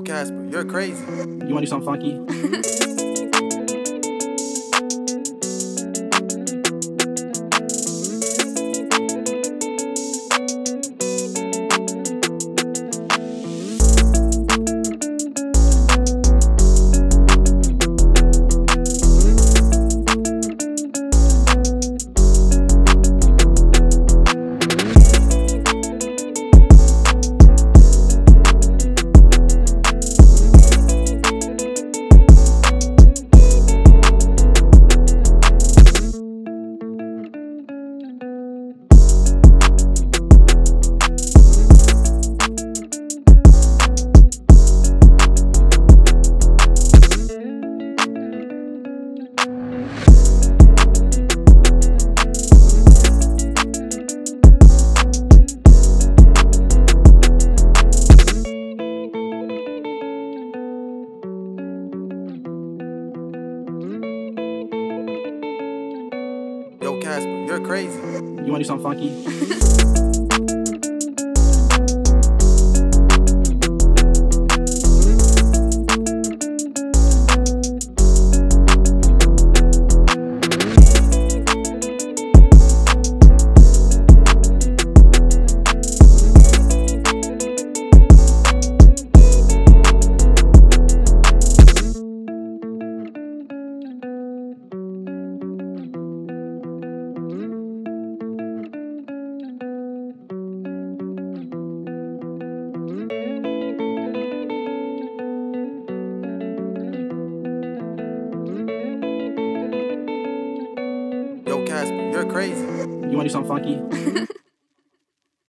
Yo, Casper, you're crazy. You wanna do something funky? Casper, you're crazy. You wanna do something funky? Casper, you're crazy. You wanna do something funky?